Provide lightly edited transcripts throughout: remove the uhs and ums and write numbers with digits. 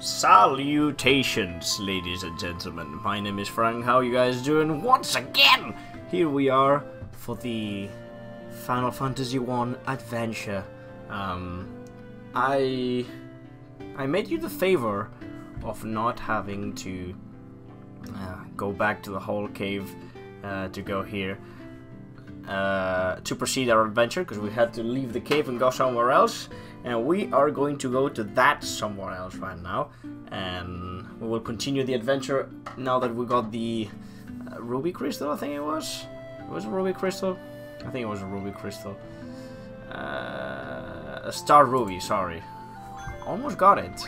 Salutations, ladies and gentlemen. My name is Frank. How are you guys doing? Once again, here we are for the Final Fantasy I adventure. I made you the favor of not having to go back to the whole cave to go here to proceed our adventure, because we had to leave the cave and go somewhere else. And we are going to go to that somewhere else right now, and we will continue the adventure now that we got the ruby crystal. I think it was. Was it ruby crystal? I think it was a ruby crystal. A star ruby. Sorry, almost got it.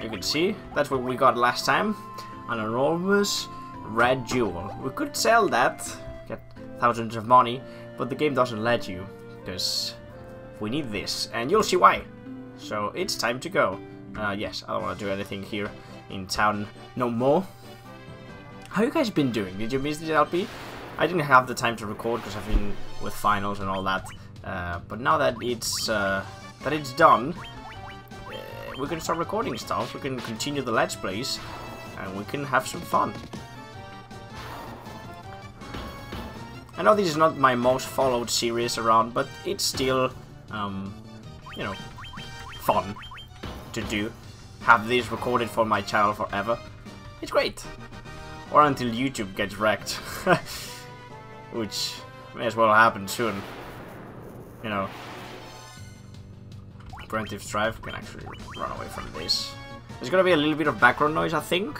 You can see that's what we got last time. An enormous red jewel. We could sell that, get thousands of money, but the game doesn't let you because. We need this, and you'll see why. So it's time to go. Yes, I don't want to do anything here in town no more. How you guys been doing? Did you miss the LP? I didn't have the time to record because I've been with finals and all that. But now that it's done, we can start recording stuff. We can continue the Let's Plays, and we can have some fun. I know this is not my most followed series around, but it's still. You know, fun to do. Have this recorded for my channel forever. It's great. Or until YouTube gets wrecked. Which may as well happen soon. You know. Preemptive Strive can actually run away from this. There's gonna be a little bit of background noise, I think.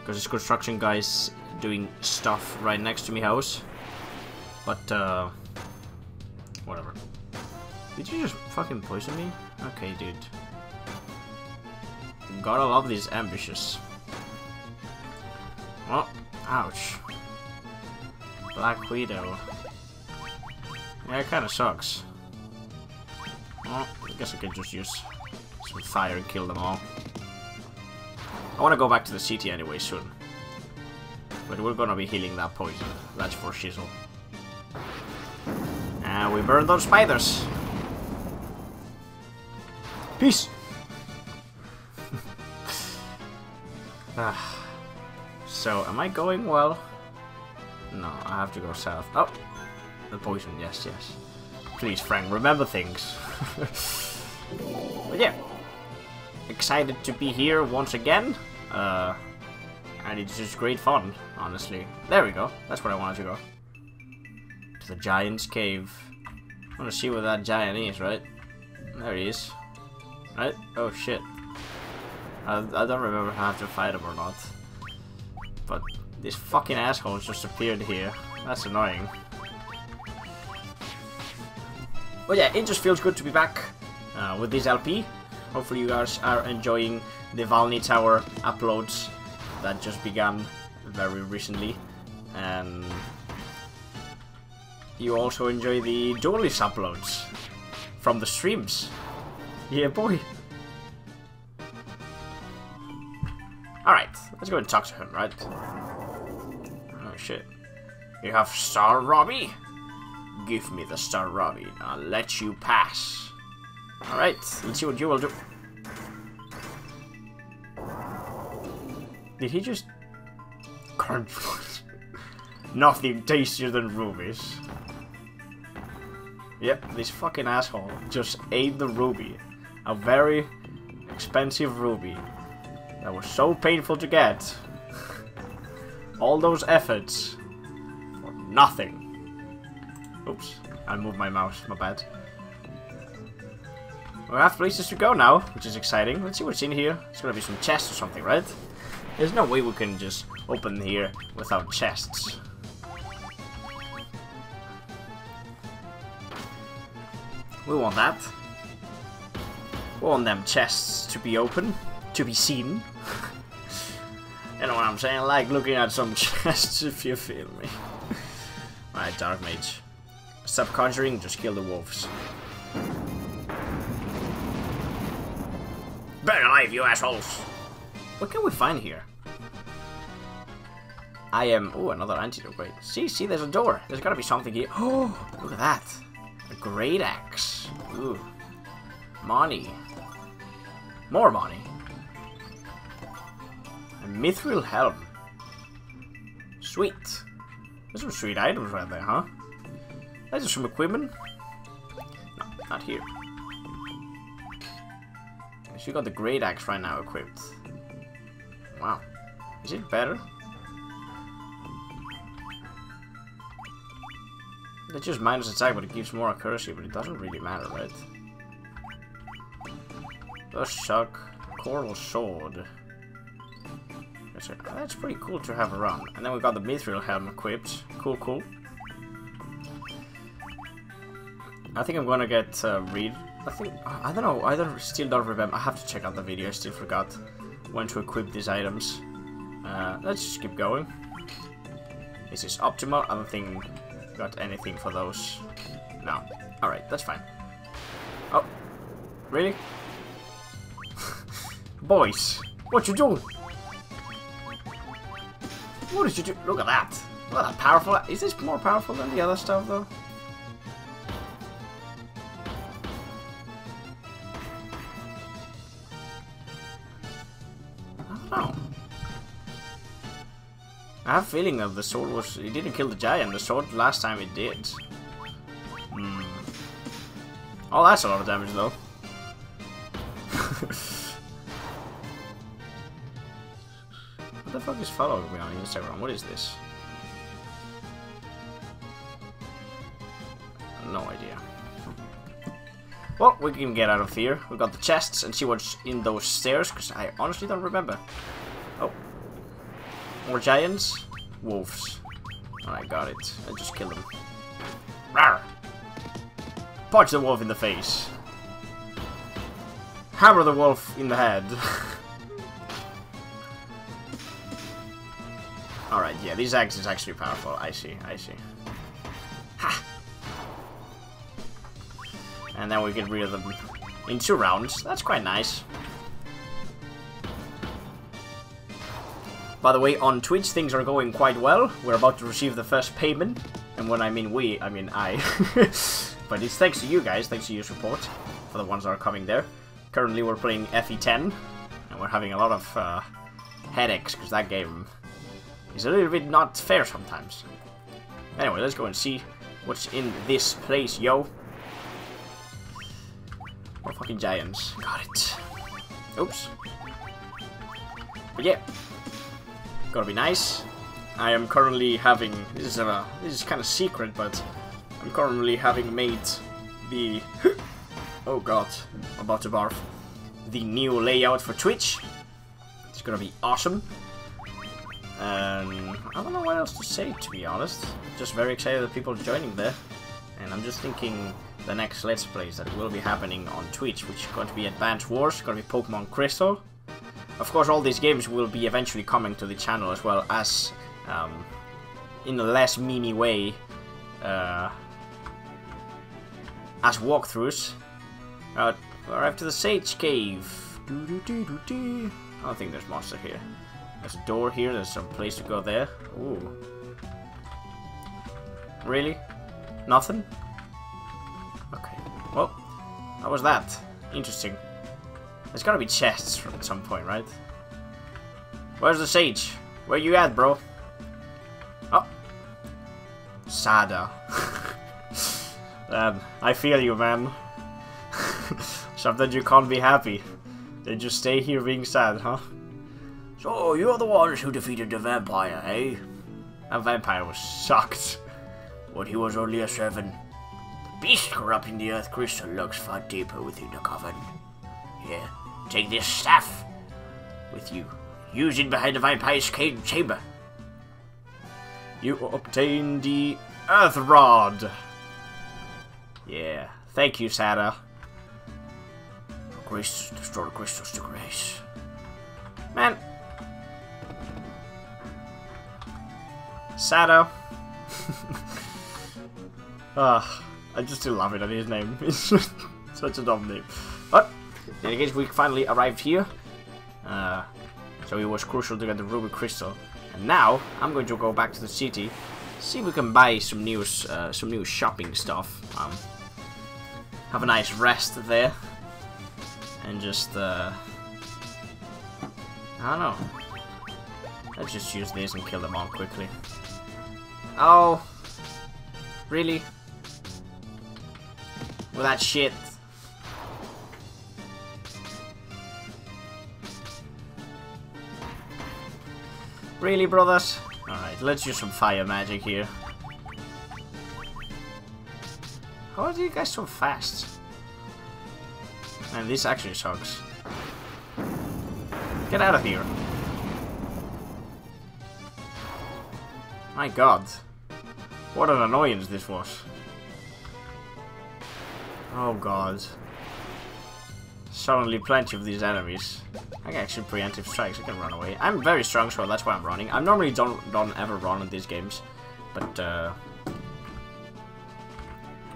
Because there's construction guys doing stuff right next to me house. But, whatever. Did you just fucking poison me? Okay, dude. Gotta love these ambushes. Oh, ouch. Black Widow. Yeah, it kinda sucks. Well, I guess I can just use some fire and kill them all. I wanna go back to the city anyway soon. But we're gonna be healing that poison. That's for shizzle. And we burned those spiders. Peace! So, am I going well? No, I have to go south. Oh! The poison, yes, yes. Please, Frank, remember things. But yeah. Excited to be here once again. And it's just great fun, honestly. There we go. That's where I wanted to go. To the Giant's Cave. I want to see where that giant is, right? There he is. Right? Oh shit. I don't remember how to fight him or not. But this fucking asshole just appeared here. That's annoying. But yeah, it just feels good to be back with this LP. Hopefully you guys are enjoying the Valny Tower uploads that just began very recently. And you also enjoy the duelist uploads from the streams. Yeah, boy. Alright, let's go and talk to him, right? Oh, shit. You have Star Robbie? Give me the Star Robbie, and I'll let you pass. Alright, let's see what you will do. Did he just... Nothing tastier than rubies. Yep, this fucking asshole just ate the ruby. A very expensive ruby that was so painful to get. All those efforts for nothing. Oops, I moved my mouse, my bad. We have places to go now, which is exciting. Let's see what's in here. There's gonna be some chests or something, right? There's no way we can just open here without chests. We want that. We want them chests to be open. To be seen. You know what I'm saying? Like looking at some chests, if you feel me. Alright, Dark Mage. Stop conjuring, just kill the wolves. Burn alive, you assholes! What can we find here? I am... Oh, another antidote. Wait. See, there's a door. There's gotta be something here. Oh, look at that. A great axe. Ooh. Money. More money. A mithril helm. Sweet. There's some sweet items right there, huh? There's some equipment. No, not here. She got the great axe right now equipped. Wow. Is it better? It's just minus attack, but it gives more accuracy, but it doesn't really matter, right? Those suck. Coral sword. That's pretty cool to have around. And then we got the mithril helm equipped. Cool, cool. I think I'm gonna get Reed. I think I don't know. I still don't remember. I have to check out the video. I still forgot when to equip these items. Let's just keep going. This is optimal. I don't think I got anything for those. No. All right, that's fine. Oh, really? Boys, what you doing? What did you do? Look at that. Look at that powerful. Is this more powerful than the other stuff though? I have a feeling that the sword was... It didn't kill the giant. The sword last time it did. Mm. Oh, that's a lot of damage, though. What the fuck is following me on Instagram? What is this? No idea. Well, we can get out of here. We got the chests and see what's in those stairs, because I honestly don't remember. Oh. More giants? Wolves. Alright, got it. I just killed them. Rawr! Punch the wolf in the face. Hammer the wolf in the head. Alright, yeah, this axe is actually powerful. I see, I see. Ha! And then we get rid of them in 2 rounds. That's quite nice. By the way, on Twitch, things are going quite well. We're about to receive the first payment. And when I mean we, I mean I. But it's thanks to you guys, thanks to your support, for the ones that are coming there. Currently, we're playing FE10. And we're having a lot of headaches, because that game is a little bit not fair sometimes. Anyway, let's go and see what's in this place, yo. More fucking giants. Got it. Oops. But yeah. Gotta be nice. I am currently having this is kind of secret, but I'm currently having made the oh god, I'm about to barf, the new layout for Twitch. It's gonna be awesome. I don't know what else to say, to be honest. Just very excited that people are joining there, and I'm just thinking the next Let's Plays that will be happening on Twitch, which is going to be Advanced Wars, going to be Pokemon Crystal. Of course, all these games will be eventually coming to the channel as well as, in a less mini way, as walkthroughs. Arrive to the Sage Cave. Doo-doo-doo-doo-doo. I don't think there's monster here. There's a door here, there's some place to go there. Ooh. Really? Nothing? Okay. Well, that was that. Interesting. There's gotta be chests at some point, right? Where's the sage? Where you at, bro? Oh. Sada. I feel you, man. Sometimes you can't be happy. They just stay here being sad, huh? So, you're the ones who defeated the vampire, eh? That vampire was sucked. When he was only a servant. The beast corrupting the Earth Crystal lurks far deeper within the coven. Yeah. Take this staff with you. Use it behind the vampire's chamber. You obtain the Earth Rod. Yeah. Thank you, Sada. Grace, destroy the crystals to grace. Man. Sada. I just still love it at his name. It's such a dumb name. What? In any case, we finally arrived here, so it was crucial to get the ruby crystal. And now I'm going to go back to the city, see if we can buy some new shopping stuff. Have a nice rest there, and just I don't know, Let's just use these and kill them all quickly. Oh! Really? With that shit. Really, brothers? Alright, let's use some fire magic here. How are you guys so fast? Man, this actually sucks. Get out of here. My god. What an annoyance this was. Oh god. Suddenly plenty of these enemies. I can actually preemptive strikes, I can run away. I'm very strong, so that's why I'm running. I normally don't ever run in these games. But,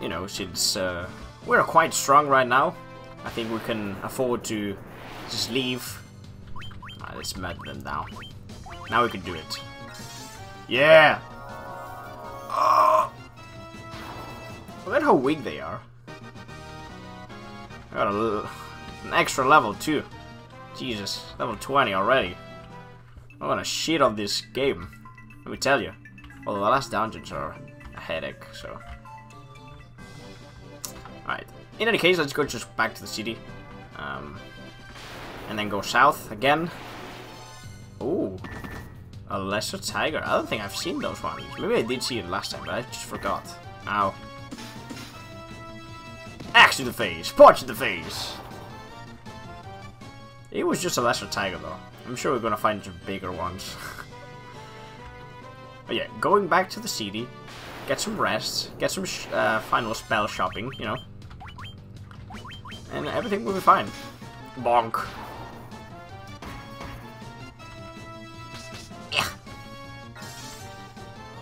you know, since we're quite strong right now, I think we can afford to just leave. Alright, let's melt them down. Now we can do it. Yeah! Oh! Look at how weak they are. I got an extra level too. Jesus, level 20 already. I'm gonna shit on this game, let me tell you. Well, the last dungeons are a headache, so... Alright, in any case, let's go just back to the city. And then go south again. Ooh, a lesser tiger. I don't think I've seen those ones. Maybe I did see it last time, but I just forgot. Ow. Axe to the face! Punch to the face! It was just a lesser tiger, though. I'm sure we're gonna find some bigger ones. But yeah, going back to the city, get some rest, get some final spell shopping, you know, and everything will be fine. Bonk. Yeah.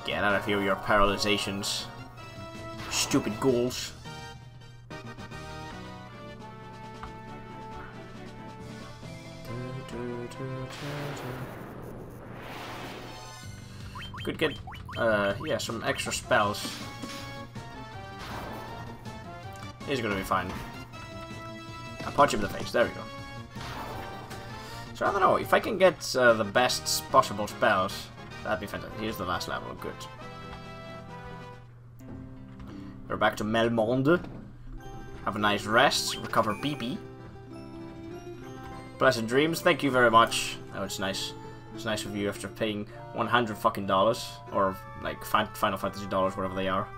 Get out of here, your paralyzations, stupid ghouls. Could get, yeah, some extra spells. He's gonna be fine. I punch him in the face, there we go. So I don't know, if I can get the best possible spells, that'd be fantastic. Here's the last level, good. We're back to Melmond. Have a nice rest, recover PP. Pleasant dreams, thank you very much. Oh, it's nice. It's nice of you after paying $100 fucking, or like Final Fantasy dollars, whatever they are.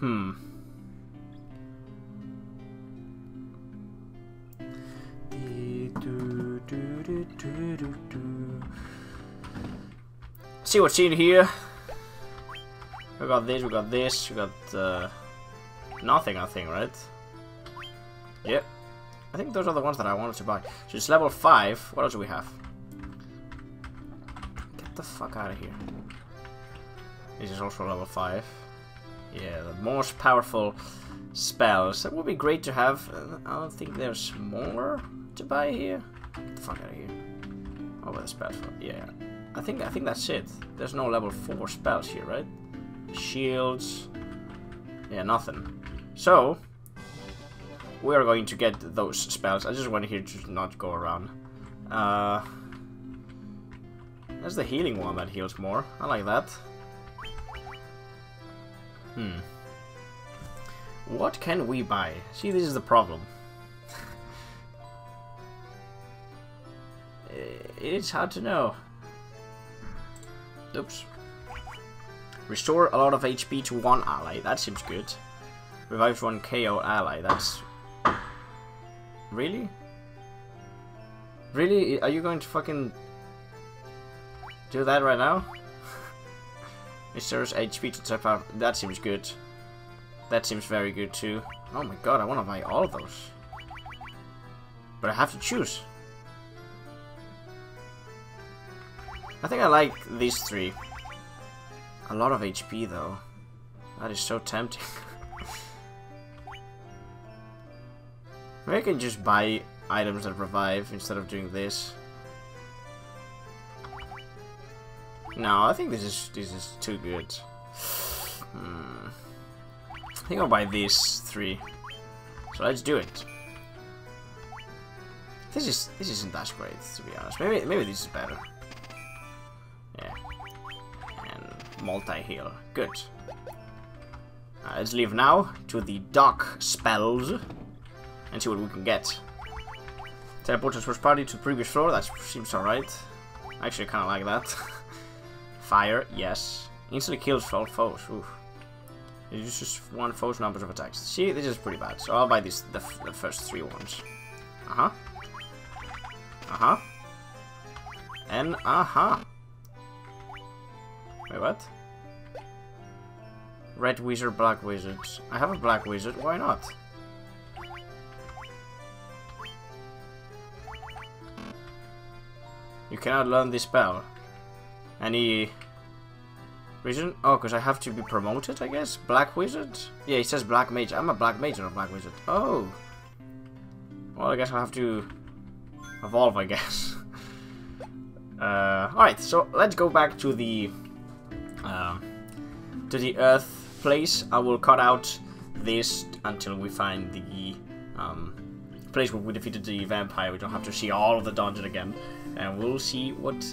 Hmm. See what's in here. We got this, we got this, we got nothing, I think, right? Yep. I think those are the ones that I wanted to buy. So it's level 5. What else do we have? Get the fuck out of here. This is also level 5. Yeah, the most powerful spells. That would be great to have. I don't think there's more to buy here. Get the fuck out of here. Oh, but the spells. Yeah. I think that's it. There's no level 4 spells here, right? Shields, yeah, nothing. So we are going to get those spells. I just want here to not go around. That's the healing one that heals more. I like that. Hmm. What can we buy? See, this is the problem. It's hard to know. Oops. Restore a lot of HP to one ally. That seems good. Revive one KO ally. That's... Really? Really? Are you going to fucking... do that right now? Restores HP to tap out. That seems good. That seems very good too. Oh my god, I want to buy all of those. But I have to choose. I think I like these three. A lot of HP though. That is so tempting. Maybe I can just buy items that revive instead of doing this. No, I think this is too good. Hmm. think I'll buy these three. So let's do it. This isn't that great, to be honest. Maybe this is better. Yeah. And multi-heal. Good. Let's leave now to the dark spells and see what we can get. Teleport the first party to the previous floor. That seems alright. Actually, I kind of like that. Fire, yes. Instantly kills all foes. Oof. It's just one foe's numbers of attacks. See, this is pretty bad. So I'll buy these, the first three ones. Uh-huh. Uh-huh. And uh-huh. Wait, what? Red wizard, black wizard. I have a black wizard, why not? You cannot learn this spell. Any reason? Oh, because I have to be promoted, I guess? Black wizard? Yeah, it says black mage. I'm a black mage, not a black wizard. Oh. Well, I guess I'll have to evolve, I guess. Alright, so let's go back to the earth place. I will cut out this until we find the place where we defeated the vampire. We don't have to see all of the dungeon again, and we'll see what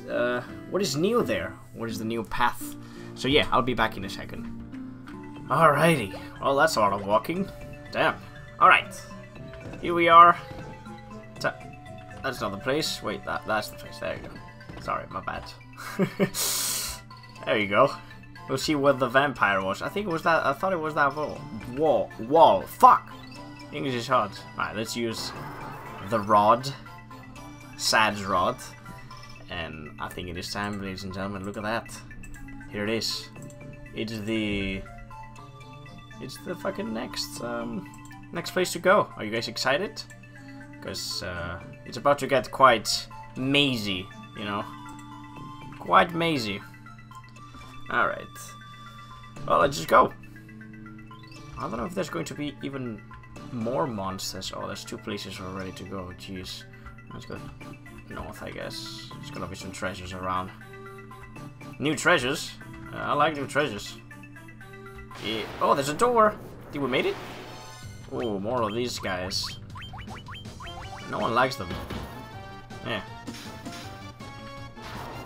is new there. What is the new path? So yeah, I'll be back in a second. Alrighty. Well, that's a lot of walking. Damn. All right. Here we are. That's not the place. Wait, that's the place. There you go. Sorry, my bad. There you go. We'll see where the vampire was. I think it was that. I thought it was that wall. Wall. Fuck. English is hard. Alright, let's use the rod. Sage Rod. And I think it is time, ladies and gentlemen. Look at that. Here it is. It's the fucking next place to go. Are you guys excited? Because it's about to get quite mazy, you know. Quite mazy. Alright. Well, let's just go. I don't know if there's going to be even more monsters. Oh, there's two places already to go. Jeez. Let's go north, I guess. There's gonna be some treasures around. New treasures? I like new treasures. Yeah. Oh, there's a door! Think we made it? Oh, more of these guys. No one likes them. Yeah.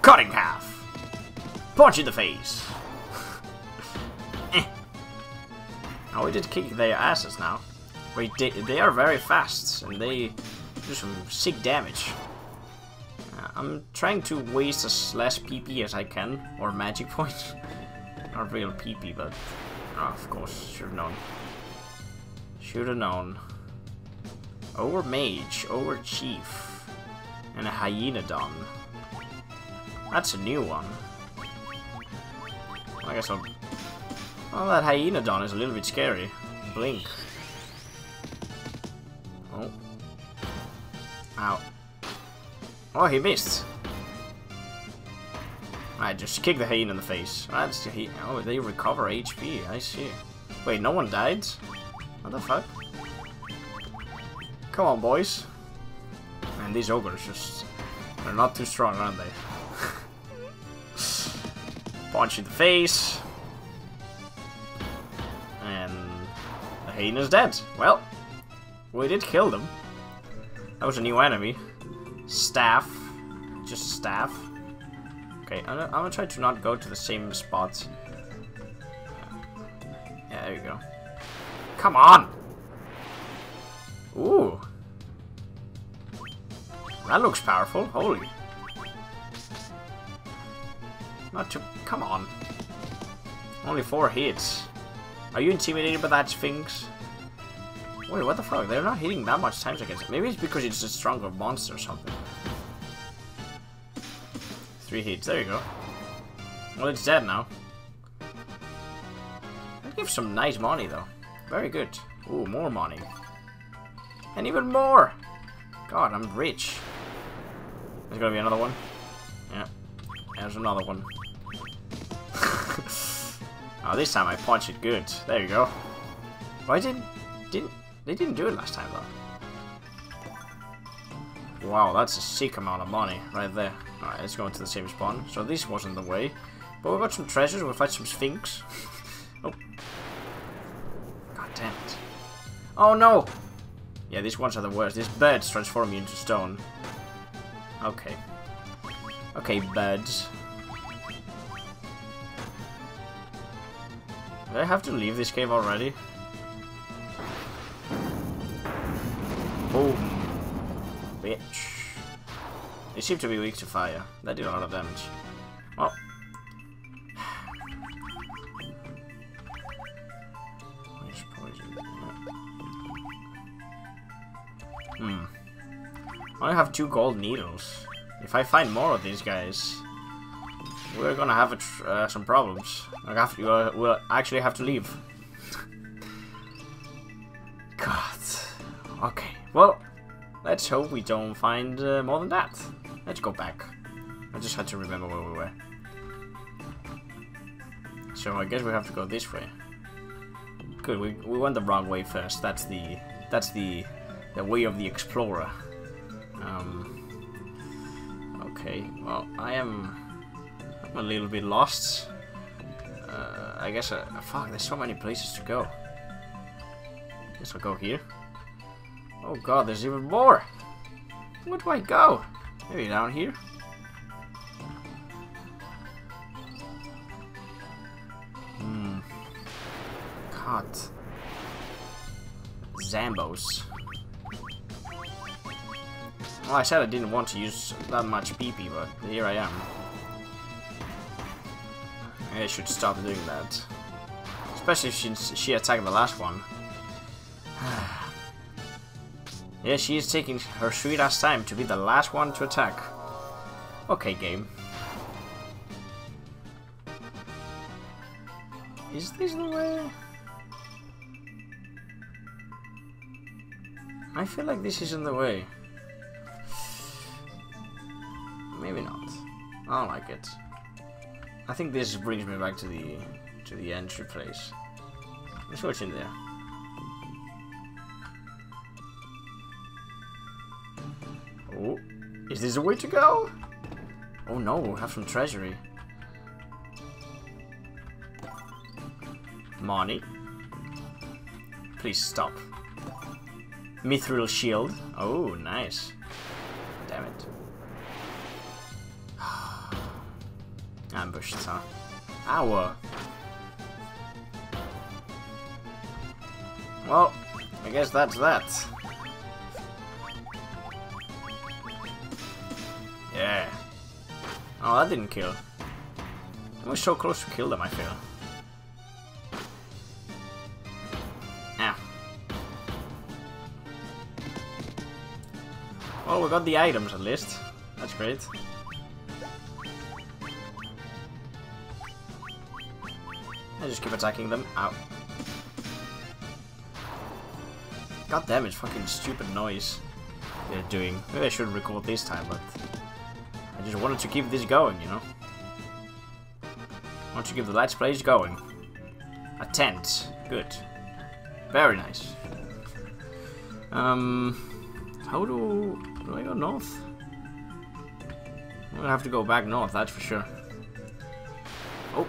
Cut in half! Punch in the face! Eh. Oh, we did kick their asses now. Wait, they are very fast, and they do some sick damage. I'm trying to waste as less PP as I can, or magic points. Not real PP, but of course, should have known. Should have known. Over mage, over chief, and a hyena don. That's a new one. I guess I'll... Well, that hyena don is a little bit scary. Blink. Oh. Ow. Oh, he missed. Alright, just kick the hyena in the face. That's the hyena. Oh, they recover HP. I see. Wait, no one died? What the fuck? Come on, boys. Man, these ogres just... They're not too strong, aren't they? Punch in the face. And the hyena's dead. Well, we did kill them. That was a new enemy. Staff. Just staff. Okay, I'm gonna try to not go to the same spot. Yeah, there you go. Come on! Ooh. That looks powerful. Holy. Not too... Come on. Only 4 hits. Are you intimidated by that Sphinx? Wait, what the fuck? They're not hitting that much times against it. Maybe it's because it's a stronger monster or something. 3 hits. There you go. Well, it's dead now. That gives some nice money, though. Very good. Ooh, more money. And even more! God, I'm rich. There's gonna be another one. Yeah. There's another one. Oh, this time I punch it good. There you go. Why they didn't do it last time though? Wow, that's a sick amount of money right there. All right, let's go into the same spawn. So this wasn't the way, but we got some treasures. We'll fight some Sphinx. Oh, God Oh no! Yeah, these ones are the worst. These birds transform you into stone. Okay. Okay, birds. Do I have to leave this cave already? Boom. Bitch. They seem to be weak to fire. That did a lot of damage. Well. Where's poison? Hmm. I have 2 gold needles. If I find more of these guys, we're gonna have some problems. We'll actually have to leave. God. Okay. Well, let's hope we don't find more than that. Let's go back. I just had to remember where we were. So I guess we have to go this way. Good. We went the wrong way first. That's the way of the explorer. Okay. Well, I'm a little bit lost. I guess. Fuck. There's so many places to go. Guess I'll go here. Oh god, there's even more! Where do I go? Maybe down here? Hmm. God. Zambos. Well, I said I didn't want to use that much PP, but here I am. I should stop doing that. Especially since she attacked the last one. Yeah, she is taking her sweet ass time to be the last one to attack. Okay, game. Is this the way? I feel like this isn't the way. Maybe not. I don't like it. I think this brings me back to the entry place. Let's watch in there. Oh, is this the way to go? Oh no, we'll have some treasury. Money. Please stop. Mithril shield. Oh, nice. Damn it. Ambushed, huh? Ow. Well, I guess that's that. Yeah. Oh, that didn't kill. I was so close to kill them, I feel. Ah. Well, we got the items at least. That's great. I just keep attacking them. Ow. God damn it, fucking stupid noise they're doing. Maybe I should record this time, but I just wanted to keep this going, you know? I want to keep the Let's Plays going. A tent. Good. Very nice. How do I go north? I'm gonna have to go back north, that's for sure. Oh.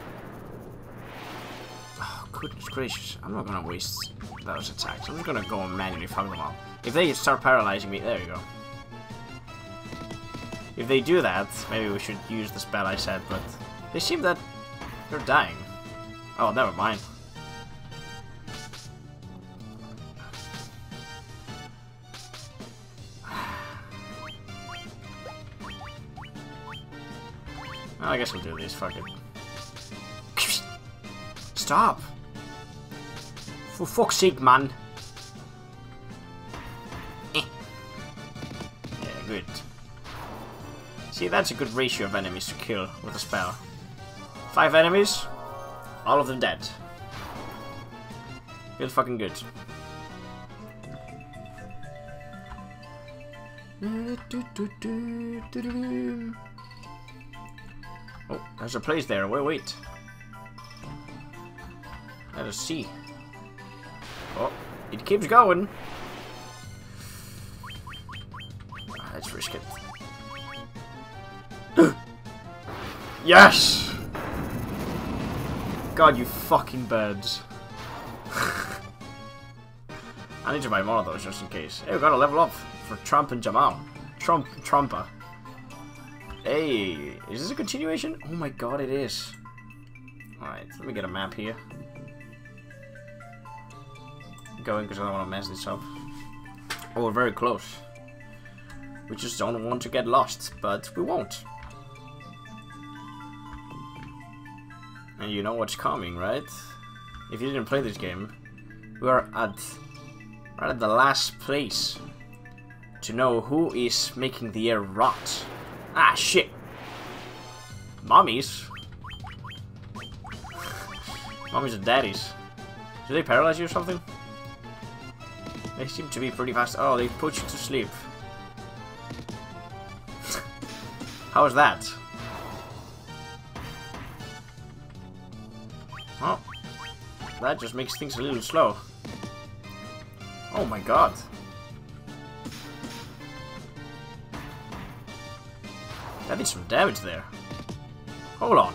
Oh, goodness gracious. I'm not gonna waste those attacks. I'm just gonna go and manually fuck them up. If they start paralyzing me, there you go. If they do that, maybe we should use the spell I said, but they seem that they're dying. Oh, never mind. Well, I guess we'll do this, fuck it. Stop! For fuck's sake, man! Eh. Yeah, good. See, that's a good ratio of enemies to kill with a spell. 5 enemies, all of them dead. Feels fucking good. Oh, there's a place there. Wait. Let us see. Oh, it keeps going. Let's risk it. Yes! God, you fucking birds. I need to buy more of those just in case. Hey, we gotta level up for Trump and Jamal. Trumpa. Hey, is this a continuation? Oh my god, it is. Alright, let me get a map here. Going because I don't want to mess this up. Oh, we're very close. We just don't want to get lost, but we won't. And you know what's coming, right? If you didn't play this game, we are right at the last place to know who is making the air rot. Ah, shit! Mommies? Mommies and daddies. Do they paralyze you or something? They seem to be pretty fast. Oh, they put you to sleep. How is that? Oh. That just makes things a little slow. Oh my god. That did some damage there. Hold on.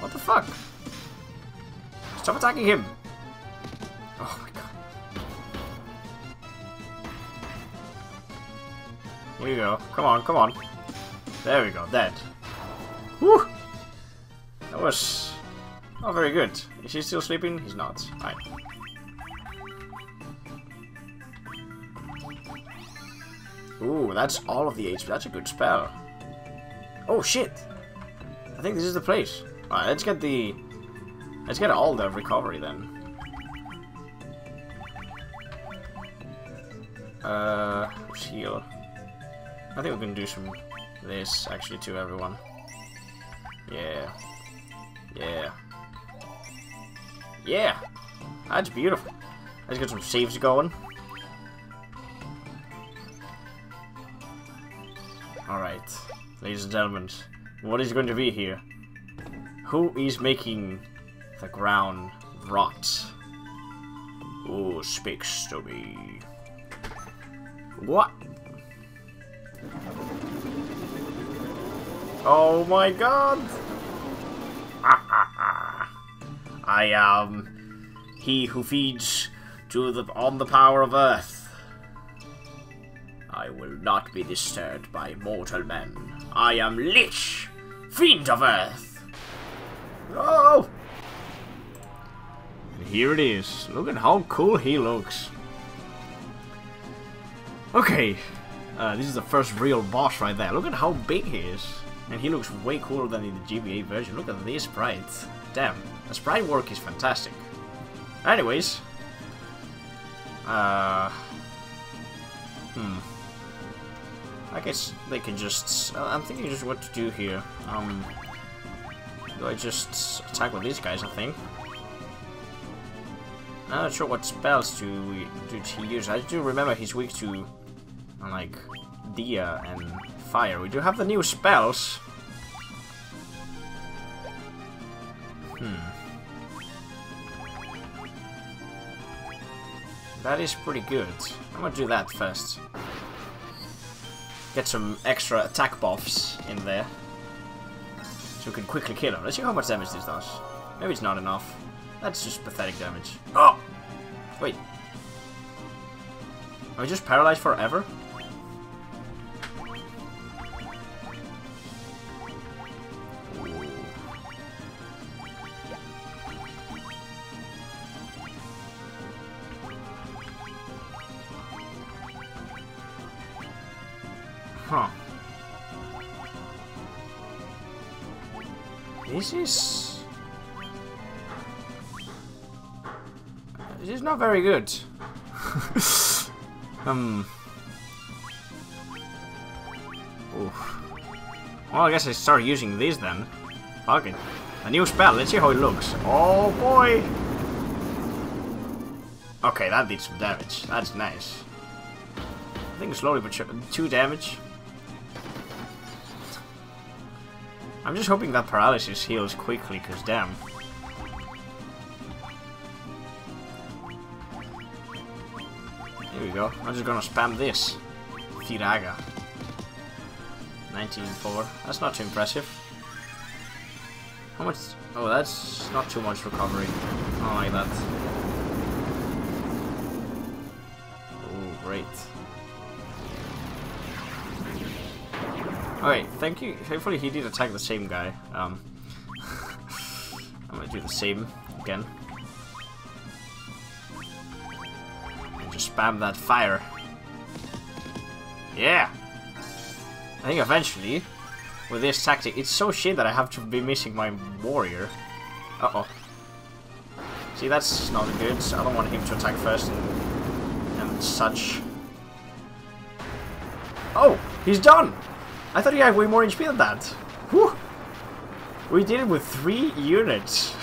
What the fuck? Stop attacking him. Oh my god. Here you go. Come on, come on. There we go, dead. Whew! That was not very good. Is he still sleeping? He's not. Alright. Ooh, that's all of the HP. That's a good spell. Oh shit! I think this is the place. Alright, let's get all the recovery then. Let's heal. I think we can do some this actually to everyone. Yeah. Yeah. Yeah! That's beautiful. Let's get some saves going. Alright. Ladies and gentlemen, what is going to be here? Who is making the ground rot? Who speaks to me? What? Oh my god! I am he who feeds on the power of Earth. I will not be disturbed by mortal men. I am Lich, fiend of Earth. Oh! And here it is. Look at how cool he looks. Okay, this is the first real boss right there. Look at how big he is. And he looks way cooler than in the GBA version. Look at this sprite. Damn, the sprite work is fantastic. Anyways. I guess they can just... I'm thinking just what to do here. Do I just attack with these guys, I think? I'm not sure what spells to use. I do remember he's weak to, like, Dia and Fire. We do have the new spells. That is pretty good. I'm gonna do that first. Get some extra attack buffs in there. So we can quickly kill him. Let's see how much damage this does. Maybe it's not enough. That's just pathetic damage. Oh! Wait. Are we just paralyzed forever? Huh. This is not very good. Oof. Well, I guess I start using these then. Fuck it. A new spell. Let's see how it looks. Oh boy. Okay, that did some damage. That's nice. I think slowly but surely 2 damage. I'm just hoping that paralysis heals quickly, because damn. Here we go. I'm just gonna spam this. Firaga. 19.4. That's not too impressive. How much? Oh, that's not too much recovery. I don't like that. Oh, great. Alright, thank you. Hopefully he did attack the same guy. I'm gonna do the same again. And just spam that fire. Yeah! I think eventually, with this tactic, it's so shit that I have to be missing my warrior. Uh-oh. See, that's not good. I don't want him to attack first and such. Oh! He's done! I thought he had way more HP than that. Whew! We did it with 3 units.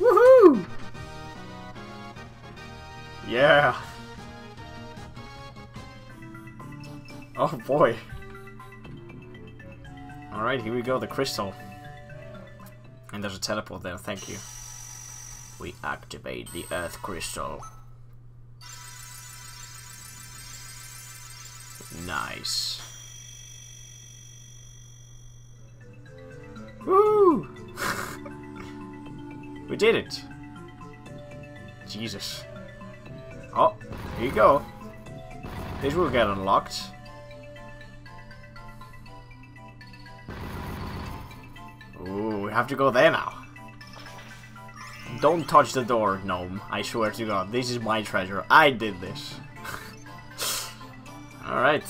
Woohoo! Yeah! Oh boy. Alright, here we go, the crystal. And there's a teleport there, thank you. We activate the Earth Crystal. Nice. Woo! We did it! Jesus. Oh, here you go. This will get unlocked. Ooh, we have to go there now. Don't touch the door, gnome. I swear to God, this is my treasure. I did this. Alright.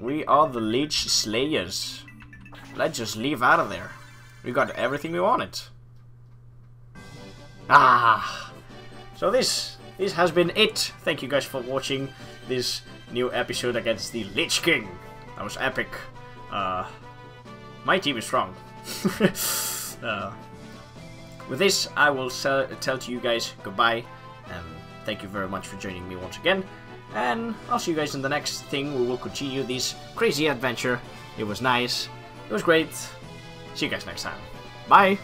We are the Leech Slayers. Let's just leave out of there. We got everything we wanted. Ah! So this has been it. Thank you guys for watching this new episode against the Lich King. That was epic. My team is strong. With this, I will tell to you guys goodbye. And thank you very much for joining me once again. And I'll see you guys in the next thing. We will continue this crazy adventure. It was nice. It was great. See you guys next time. Bye.